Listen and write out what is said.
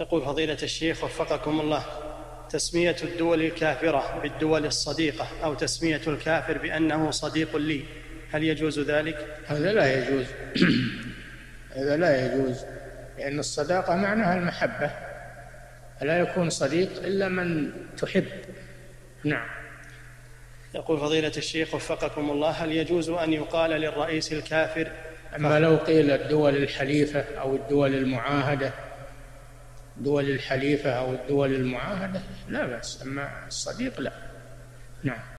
يقول فضيلة الشيخ وفقكم الله: تسمية الدول الكافرة بالدول الصديقة أو تسمية الكافر بأنه صديق لي، هل يجوز ذلك؟ هذا لا يجوز. هذا لا يجوز، لأن الصداقة معناها المحبة، لا يكون صديق إلا من تحب. نعم. يقول فضيلة الشيخ وفقكم الله: هل يجوز أن يقال للرئيس الكافر؟ أما لو قيل الدول الحليفة أو الدول المعاهدة، دول الحليفة أو الدول المعاهدة لا بأس، أما الصديق لا. نعم.